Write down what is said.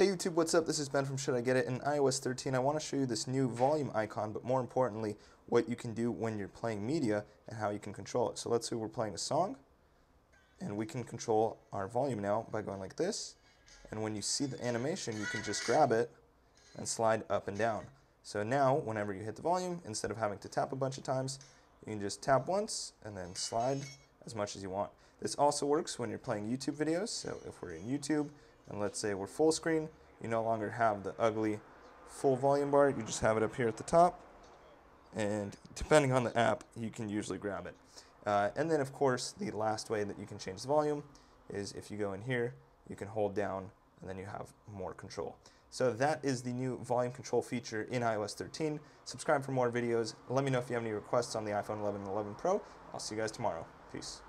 Hey YouTube, what's up? This is Ben from Should I Get It? In iOS 13, I want to show you this new volume icon, but more importantly, what you can do when you're playing media and how you can control it. So let's say we're playing a song, and we can control our volume now by going like this. And when you see the animation, you can just grab it and slide up and down. So now, whenever you hit the volume, instead of having to tap a bunch of times, you can just tap once and then slide as much as you want. This also works when you're playing YouTube videos. So if we're in YouTube, and let's say we're full screen, you no longer have the ugly full volume bar, you just have it up here at the top, and depending on the app, you can usually grab it. And then of course, the last way that you can change the volume is if you go in here, you can hold down, and then you have more control. So that is the new volume control feature in iOS 13. Subscribe for more videos. Let me know if you have any requests on the iPhone 11 and 11 Pro. I'll see you guys tomorrow. Peace.